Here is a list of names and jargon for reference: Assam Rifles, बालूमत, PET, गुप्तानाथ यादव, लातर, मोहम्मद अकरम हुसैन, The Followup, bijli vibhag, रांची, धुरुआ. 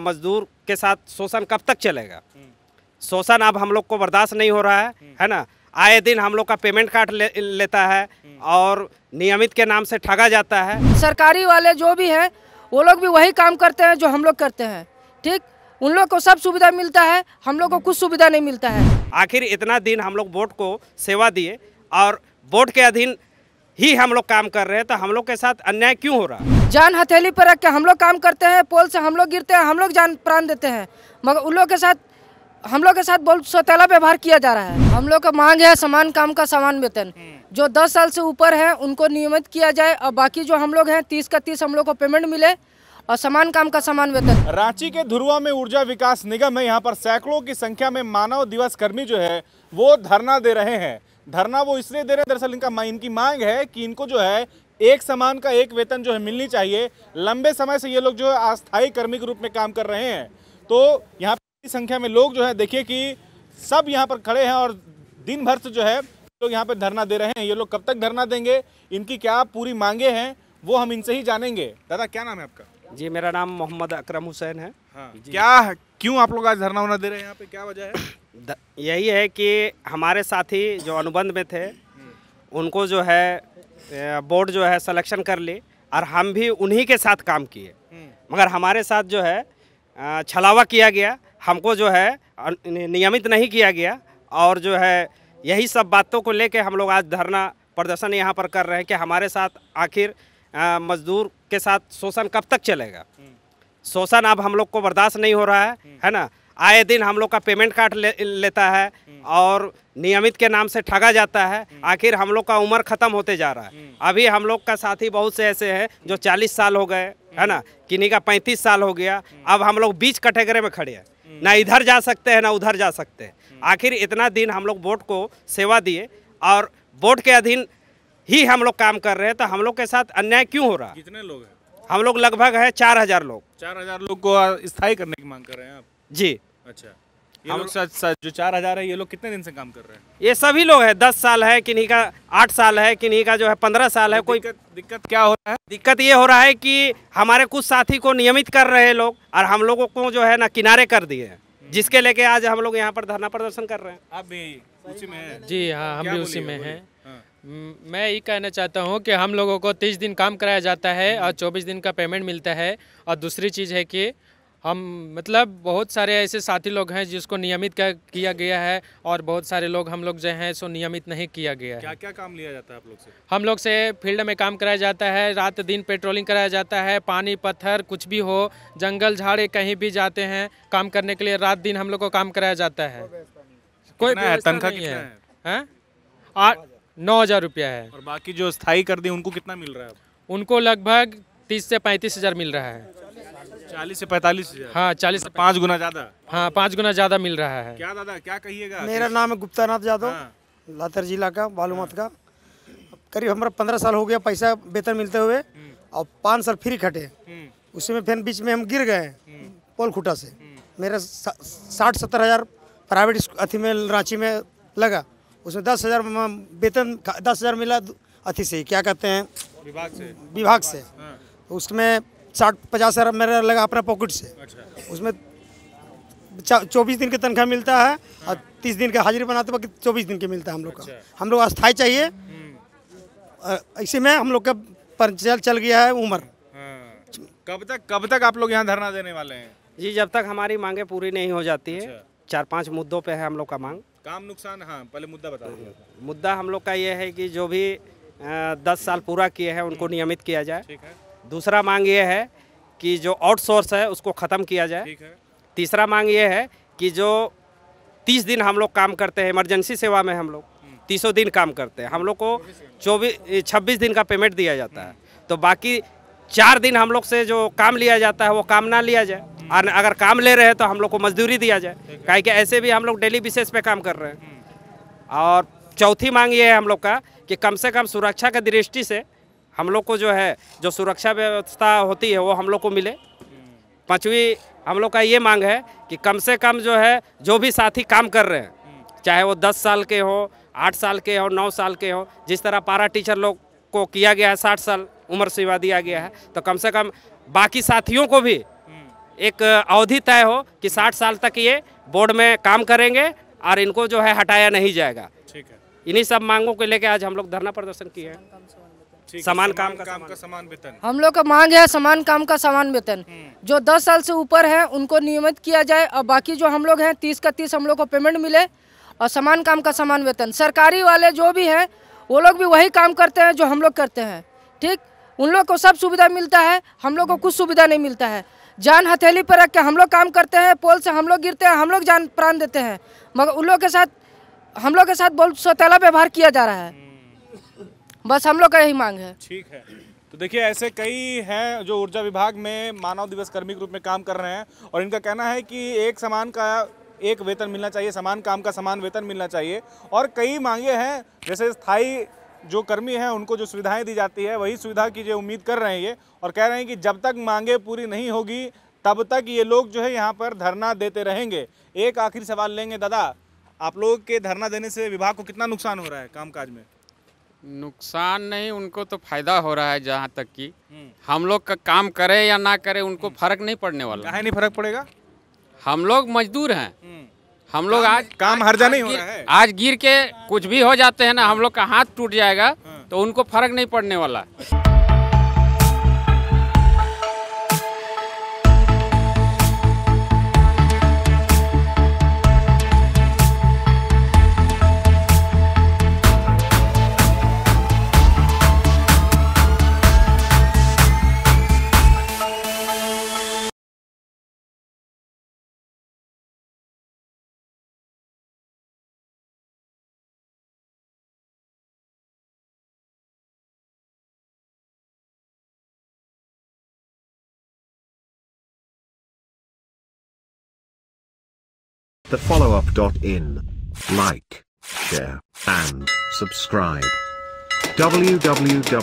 मजदूर के साथ शोषण कब तक चलेगा? शोषण अब हम लोग को बर्दाश्त नहीं हो रहा है ना। आए दिन हम लोग का पेमेंट काट लेता है और नियमित के नाम से ठगा जाता है। सरकारी वाले जो भी हैं वो लोग भी वही काम करते हैं जो हम लोग करते हैं, ठीक। उन लोग को सब सुविधा मिलता है, हम लोग को कुछ सुविधा नहीं मिलता है। आखिर इतना दिन हम लोग वोट को सेवा दिए और वोट के अधीन ही हम लोग काम कर रहे हैं, तो हम लोग के साथ अन्याय क्यों हो रहा है? जान हथेली पर रख के हम लोग काम करते हैं, पोल से हम लोग गिरते हैं, हम लोग जान प्राण देते हैं, मगर उन लोग के साथ बहुत सौतेला व्यवहार किया जा रहा है। हम लोग का मांग है समान काम का समान वेतन। जो 10 साल से ऊपर है उनको नियमित किया जाए और बाकी जो हम लोग हैं 30 का 30 हम लोग को पेमेंट मिले और समान काम का समान वेतन। रांची के धुरुआ में ऊर्जा विकास निगम है, यहाँ पर सैकड़ों की संख्या में मानव दिवस कर्मी जो है वो धरना दे रहे हैं। धरना वो इसलिए दे रहे हैं, दरअसल इनकी मांग है कि इनको जो है एक समान का एक वेतन जो है मिलनी चाहिए। लंबे समय से ये लोग जो है अस्थायी कर्मी के रूप में काम कर रहे हैं, तो यहाँ पर संख्या में लोग जो है देखिए कि सब यहाँ पर खड़े हैं और दिन भर से जो है लोग यहाँ पर धरना दे रहे हैं। ये लोग कब तक धरना देंगे, इनकी क्या पूरी मांगे हैं, वो हम इनसे ही जानेंगे। दादा क्या नाम है आपका? जी मेरा नाम मोहम्मद अकरम हुसैन है। हाँ, क्या क्यों आप लोग आज धरना होना दे रहे हैं, यहाँ पे क्या वजह है? यही है कि हमारे साथी जो अनुबंध में थे उनको जो है बोर्ड जो है सिलेक्शन कर ली और हम भी उन्हीं के साथ काम किए, मगर हमारे साथ जो है छलावा किया गया, हमको जो है नियमित नहीं किया गया और जो है यही सब बातों को लेके हम लोग आज धरना प्रदर्शन यहाँ पर कर रहे हैं कि हमारे साथ आखिर मजदूर के साथ शोषण कब तक चलेगा? शोषण अब हम लोग को बर्दाश्त नहीं हो रहा है ना। आए दिन हम लोग का पेमेंट काट लेता है और नियमित के नाम से ठगा जाता है। आखिर हम लोग का उम्र ख़त्म होते जा रहा है। अभी हम लोग का साथी बहुत से ऐसे हैं जो 40 साल हो गए है ना, किन्हीं का 35 साल हो गया। अब हम लोग बीच कैटेगरी में खड़े हैं, ना इधर जा सकते हैं ना उधर जा सकते हैं। आखिर इतना दिन हम लोग वोट को सेवा दिए और वोट के अधीन ही हम लोग काम कर रहे हैं, तो हम लोग के साथ अन्याय क्यों हो रहा है? कितने लोग हैं? हम लोग लगभग है 4000 लोग। 4000 लोग को स्थायी करने की मांग कर रहे हैं आप? जी। अच्छा, ये लोग जो 4000 है ये लोग कितने दिन से काम कर रहे हैं? ये सभी लोग है, 10 साल है, किन्हीं का 8 साल है, किन्हीं का जो है 15 साल है। कोई दिक्कत क्या हो रहा है? दिक्कत ये हो रहा है कि हमारे कुछ साथी को नियमित कर रहे हैं लोग और हम लोगों को जो है ना किनारे कर दिए हैं, जिसके लेके आज हम लोग यहाँ पर धरना प्रदर्शन कर रहे हैं। आप भी उसी में है? जी हाँ, हम भी उसी में है। मैं ये कहना चाहता हूँ कि हम लोगों को 30 दिन काम कराया जाता है और 24 दिन का पेमेंट मिलता है। और दूसरी चीज़ है कि हम मतलब बहुत सारे ऐसे साथी लोग हैं जिसको नियमित किया गया है और बहुत सारे लोग हम लोग जो हैं सो नियमित नहीं किया गया है। क्या क्या काम लिया जाता है आप लोग से? हम लोग से फील्ड में काम कराया जाता है, रात दिन पेट्रोलिंग कराया जाता है, पानी पत्थर कुछ भी हो, जंगल झाड़े कहीं भी जाते हैं काम करने के लिए। रात दिन हम लोग को काम कराया जाता है। कोई तनख्वाह कितना है? 9000 रुपया है। और बाकी जो स्थायी कर दी उनको कितना मिल रहा है? उनको लगभग 30 से 35 हज़ार मिल रहा है। 40 से 45 हज़ार? हाँ, 40 से 5 गुना ज़्यादा। हाँ, 5 गुना ज़्यादा मिल रहा है। क्या दादा क्या कहिएगा? मेरा नाम है गुप्तानाथ यादव। हाँ। लातर जिला का, बालूमत का। करीब हमारा 15 साल हो गया पैसा वेतन मिलते हुए और 5 साल फ्री खटे, उसी में फिर बीच में हम गिर गए पोल खुटा से। मेरा 60-70 हज़ार प्राइवेट अथी में रांची में लगा, उसमें 10 हज़ार वेतन 10 हज़ार मिला अथी से, क्या कहते हैं, विभाग से। हाँ। उसमें 60-50 हज़ार मेरा लगा अपना पॉकेट से। अच्छा। उसमें 24 दिन की तनख्वाह मिलता है। हाँ। और 30 दिन का हाजिरी बनाते वक्त 24 दिन के मिलता है हम लोग का। अच्छा। हम लोग अस्थायी चाहिए, इसी में हम लोग का पंचाल चल गया है उम्र। हाँ। कब तक आप लोग यहाँ धरना देने वाले हैं? जी, जब तक हमारी मांगे पूरी नहीं हो जाती है। 4-5 मुद्दों पे है हम लोग का मांग, काम नुकसान। हाँ, पहले मुद्दा बता दो। मुद्दा हम लोग का ये है कि जो भी 10 साल पूरा किए हैं उनको नियमित किया जाए। ठीक है। दूसरा मांग ये है कि जो आउटसोर्स है उसको ख़त्म किया जाए। ठीक है। तीसरा मांग ये है कि जो 30 दिन हम लोग काम करते हैं इमरजेंसी सेवा में, हम लोग 300 दिन काम करते हैं, हम लोग को 26-26 दिन का पेमेंट दिया जाता है, तो बाकी 4 दिन हम लोग से जो काम लिया जाता है वो काम ना लिया जाए, और अगर काम ले रहे हैं तो हम लोग को मजदूरी दिया जाए, क्योंकि ऐसे भी हम लोग डेली बेसिस पे काम कर रहे हैं। और चौथी मांग ये है हम लोग का कि कम से कम सुरक्षा के दृष्टि से हम लोग को जो है जो सुरक्षा व्यवस्था होती है वो हम लोग को मिले। पाँचवीं हम लोग का ये मांग है कि कम से कम जो है जो भी साथी काम कर रहे हैं, चाहे वो 10 साल के हों, 8 साल के हों, 9 साल के हों, जिस तरह पारा टीचर लोग को किया गया है 60 साल उम्र सीमा दिया गया है, तो कम से कम बाकी साथियों को भी एक अवधि तय हो कि 60 साल तक ये बोर्ड में काम करेंगे और इनको जो है हटाया नहीं जाएगा। ठीक है, इन्हीं सब मांगों को लेकर आज हम लोग धरना प्रदर्शन किए हैं। समान काम का समान वेतन हम लोग का मांग है, समान काम का समान वेतन। जो 10 साल से ऊपर है उनको नियमित किया जाए और बाकी जो हम लोग हैं 30 का 30 हम लोग को पेमेंट मिले और समान काम का समान वेतन। सरकारी वाले जो भी हैं वो लोग भी वही काम करते हैं जो हम लोग करते हैं। ठीक, उन लोग को सब सुविधा मिलता है, हम लोग को कुछ सुविधा नहीं मिलता है। जान हथेली पर रख के हम लोग काम करते हैं, पोल से हम लोग गिरते हैं, हम लोग जान प्राण देते हैं, मगर उन लोग के साथ हम लोग के साथ बहुत सौतेला व्यवहार किया जा रहा है। बस हम लोग का यही मांग है। ठीक है, तो देखिए ऐसे कई हैं जो ऊर्जा विभाग में मानव दिवस कर्मी के रूप में काम कर रहे हैं और इनका कहना है कि एक वेतन मिलना चाहिए, समान काम का समान वेतन मिलना चाहिए। और कई मांगे हैं, जैसे स्थायी जो कर्मी हैं उनको जो सुविधाएं दी जाती है वही सुविधा की जो उम्मीद कर रहे हैं ये, और कह रहे हैं कि जब तक मांगे पूरी नहीं होगी तब तक ये लोग जो है यहाँ पर धरना देते रहेंगे। एक आखिरी सवाल लेंगे दादा, आप लोग के धरना देने से विभाग को कितना नुकसान हो रहा है? कामकाज में नुकसान नहीं, उनको तो फायदा हो रहा है। जहाँ तक कि हम लोग का काम करे या ना करे उनको फर्क नहीं पड़ने वाला है। नहीं फर्क पड़ेगा, हम लोग मजदूर हैं, हम लोग आज काम हर्जा नहीं हो रहा है। आज गिर के कुछ भी हो जाते हैं ना, हम लोग का हाथ टूट जाएगा तो उनको फर्क नहीं पड़ने वाला। The Followup.in. Like, share, and subscribe. www